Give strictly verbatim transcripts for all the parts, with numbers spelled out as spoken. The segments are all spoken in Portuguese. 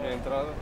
É a entrada.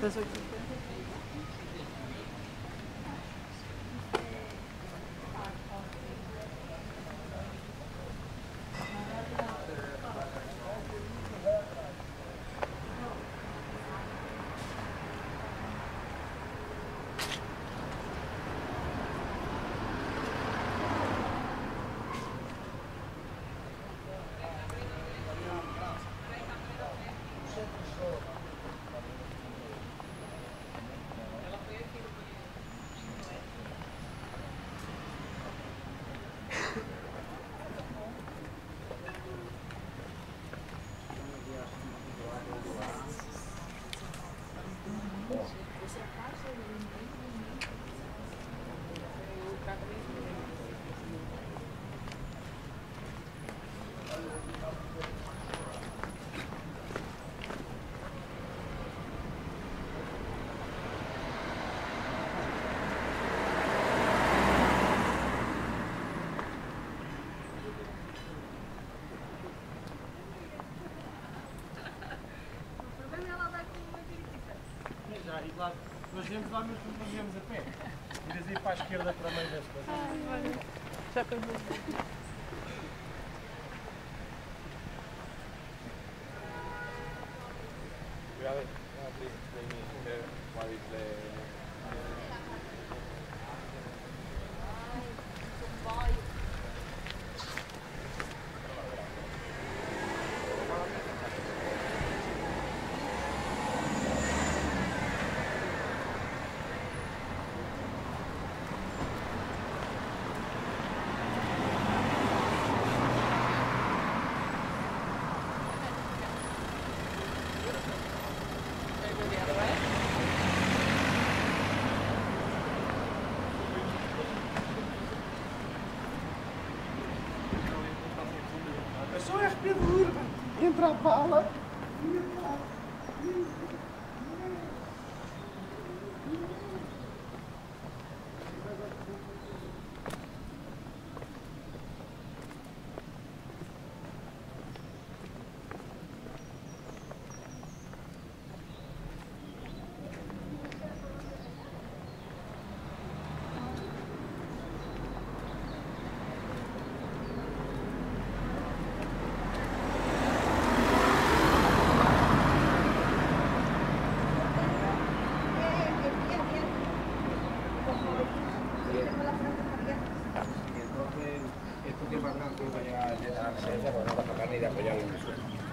That's what you lado. Nós viemos lá mesmo quando nós viemos a pé. E daí para a esquerda para a meio das coisas. Ai, olha. Já conheço. Entra a bala.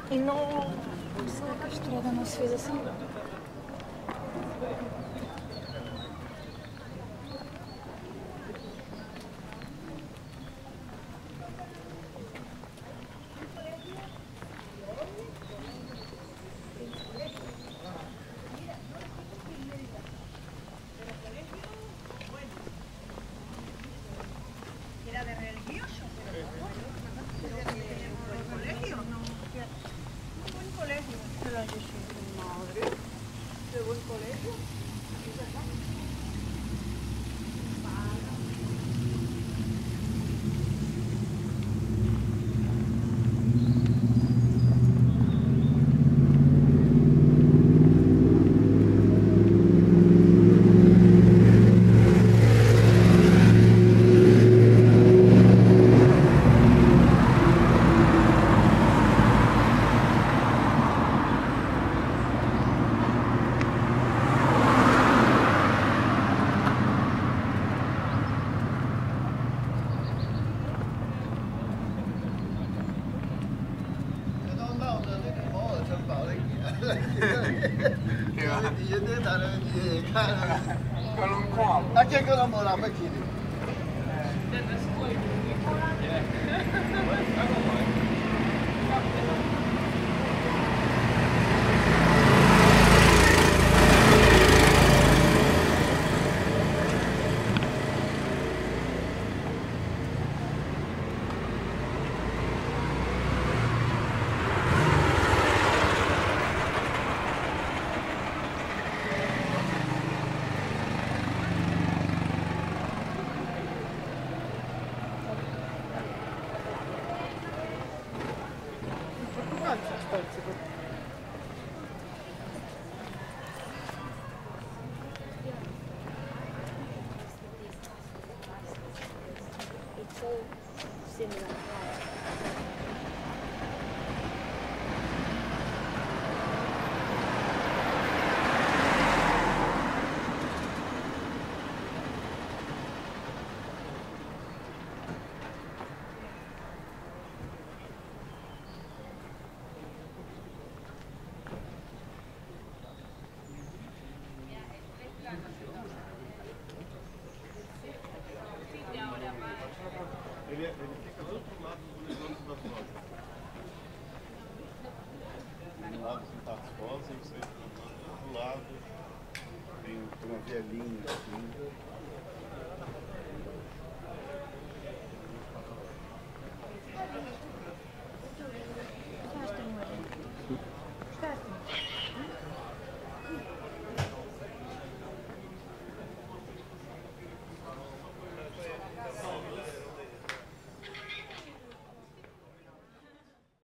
E não, será que a estrada não se fez assim? Estás-te.